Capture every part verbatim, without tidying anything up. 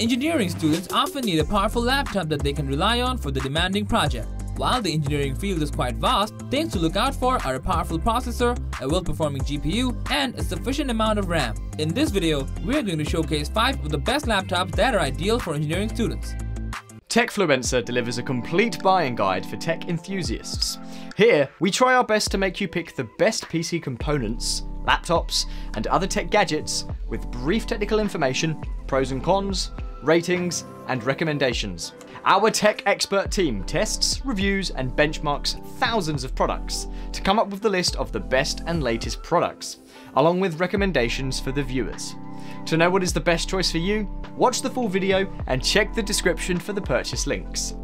Engineering students often need a powerful laptop that they can rely on for the demanding project. While the engineering field is quite vast, things to look out for are a powerful processor, a well-performing G P U, and a sufficient amount of RAM. In this video, we are going to showcase five of the best laptops that are ideal for engineering students. Techfluencer delivers a complete buying guide for tech enthusiasts. Here, we try our best to make you pick the best P C components, laptops, and other tech gadgets with brief technical information, pros and cons, ratings, and recommendations. Our tech expert team tests, reviews, and benchmarks thousands of products to come up with the list of the best and latest products, along with recommendations for the viewers. To know what is the best choice for you, watch the full video and check the description for the purchase links.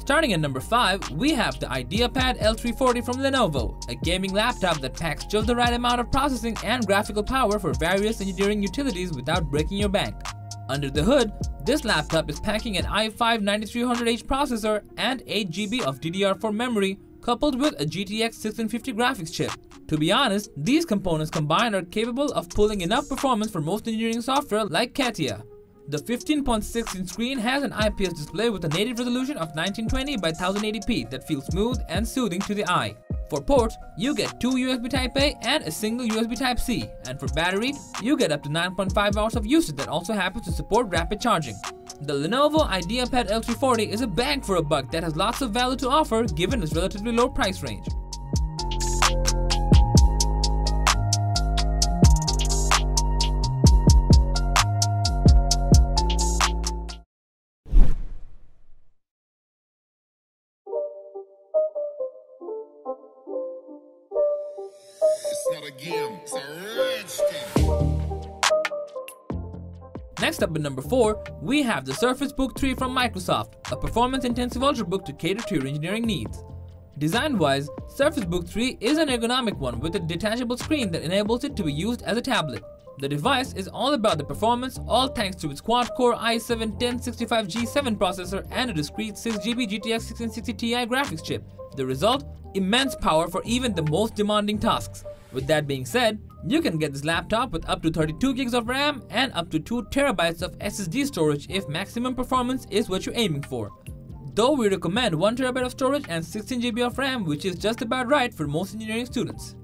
Starting at number five, we have the IdeaPad L three forty from Lenovo, a gaming laptop that packs just the right amount of processing and graphical power for various engineering utilities without breaking your bank. Under the hood, this laptop is packing an i five ninety-three hundred H processor and eight gigabytes of D D R four memory, coupled with a G T X sixteen fifty graphics chip. To be honest, these components combined are capable of pulling enough performance for most engineering software like CATIA. The fifteen point six inch screen has an I P S display with a native resolution of nineteen twenty by ten eighty p that feels smooth and soothing to the eye. For ports, you get two U S B Type A and a single U S B Type C, and for battery, you get up to nine point five hours of usage that also happens to support rapid charging. The Lenovo IdeaPad L three forty is a bang for a buck that has lots of value to offer given its relatively low price range. Next up at number four, we have the Surface Book three from Microsoft, a performance-intensive ultrabook to cater to your engineering needs. Design-wise, Surface Book three is an ergonomic one with a detachable screen that enables it to be used as a tablet. The device is all about the performance, all thanks to its quad-core i seven ten sixty-five G seven processor and a discrete six gigabyte G T X sixteen sixty T I graphics chip. The result? Immense power for even the most demanding tasks. With that being said, you can get this laptop with up to thirty-two gigs of RAM and up to two terabytes of S S D storage if maximum performance is what you're aiming for. Though we recommend one terabyte of storage and sixteen gigabytes of RAM, which is just about right for most engineering students.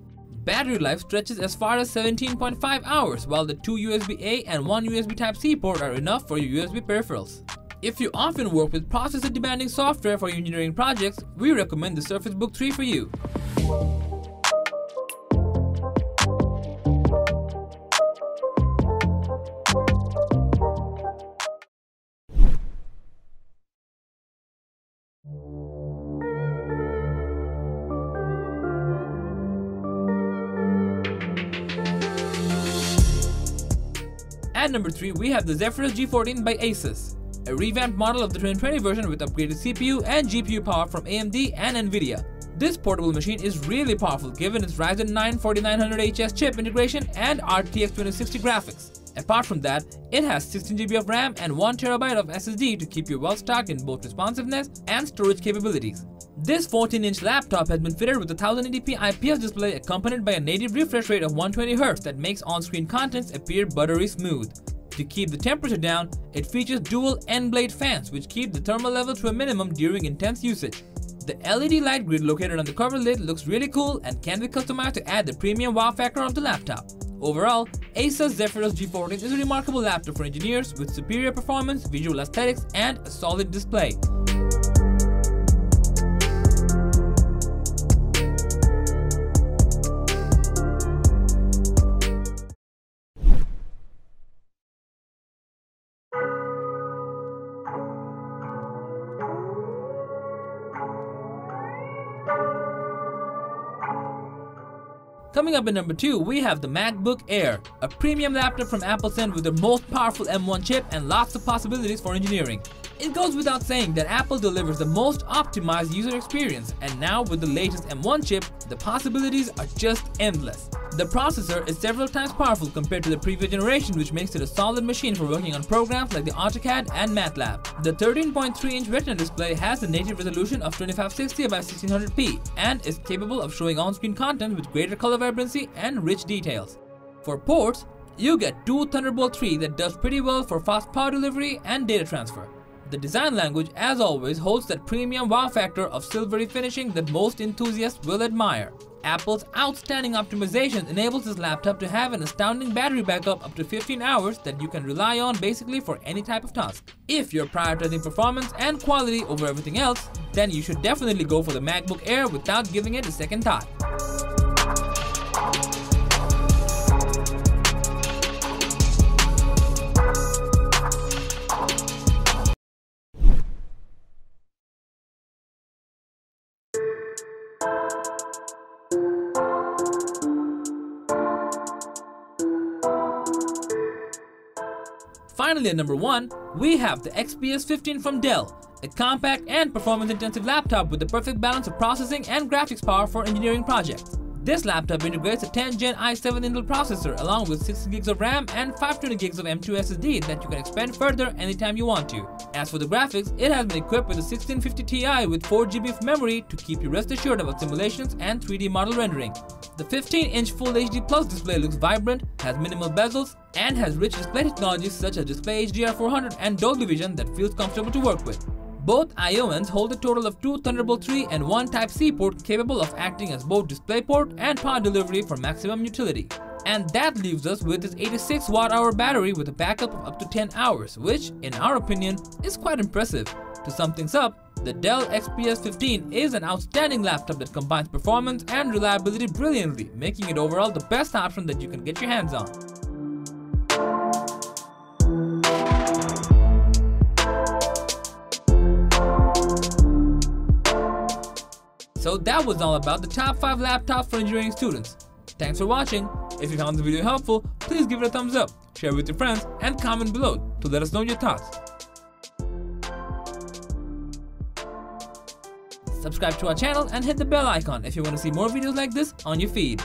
Battery life stretches as far as seventeen point five hours, while the two U S B A and one U S B Type C port are enough for your U S B peripherals. If you often work with processor-demanding software for your engineering projects, we recommend the Surface Book three for you. At number three, we have the Zephyrus G fourteen by Asus, a revamped model of the twenty twenty version with upgraded C P U and G P U power from A M D and Nvidia. This portable machine is really powerful given its Ryzen nine forty-nine hundred H S chip integration and R T X twenty sixty graphics. Apart from that, it has sixteen gigabytes of RAM and one terabyte of S S D to keep you well stocked in both responsiveness and storage capabilities. This fourteen inch laptop has been fitted with a ten eighty p I P S display accompanied by a native refresh rate of one hundred twenty hertz that makes on-screen contents appear buttery smooth. To keep the temperature down, it features dual N-blade fans which keep the thermal level to a minimum during intense usage. The L E D light grid located on the cover lid looks really cool and can be customized to add the premium wow factor of the laptop. Overall, Asus Zephyrus G fourteen is a remarkable laptop for engineers with superior performance, visual aesthetics, and a solid display. Coming up at number two, we have the MacBook Air, a premium laptop from Apple Incorporated with the most powerful M one chip and lots of possibilities for engineering. It goes without saying that Apple delivers the most optimized user experience, and now with the latest M one chip, the possibilities are just endless. The processor is several times powerful compared to the previous generation, which makes it a solid machine for working on programs like the AutoCAD and MATLAB. The thirteen point three inch retina display has the native resolution of twenty-five sixty by sixteen hundred p and is capable of showing on-screen content with greater color vibrancy and rich details. For ports, you get two Thunderbolt three that does pretty well for fast power delivery and data transfer. The design language, as always, holds that premium wow factor of silvery finishing that most enthusiasts will admire. Apple's outstanding optimization enables this laptop to have an astounding battery backup up to fifteen hours that you can rely on basically for any type of task. If you're prioritizing performance and quality over everything else, then you should definitely go for the MacBook Air without giving it a second thought. Finally, at number one, we have the X P S fifteen from Dell, a compact and performance-intensive laptop with the perfect balance of processing and graphics power for engineering projects. This laptop integrates a tenth gen i seven Intel processor along with sixty gigs of RAM and five hundred twenty gigs of M two S S D that you can expand further anytime you want to. As for the graphics, it has been equipped with a sixteen fifty Ti with four G B of memory to keep you rest assured about simulations and three D model rendering. The fifteen inch Full H D Plus display looks vibrant, has minimal bezels, and has rich display technologies such as Display H D R four hundred and Dolby Vision that feels comfortable to work with. Both I O Ns hold a total of two Thunderbolt three and one Type C port capable of acting as both display port and power delivery for maximum utility. And that leaves us with its eighty-six watt hour battery with a backup of up to ten hours, which, in our opinion, is quite impressive. To sum things up, the Dell X P S fifteen is an outstanding laptop that combines performance and reliability brilliantly, making it overall the best option that you can get your hands on. So that was all about the top five laptops for engineering students. Thanks for watching. If you found this video helpful, please give it a thumbs up, share with your friends, and comment below to let us know your thoughts. Subscribe to our channel and hit the bell icon if you want to see more videos like this on your feed.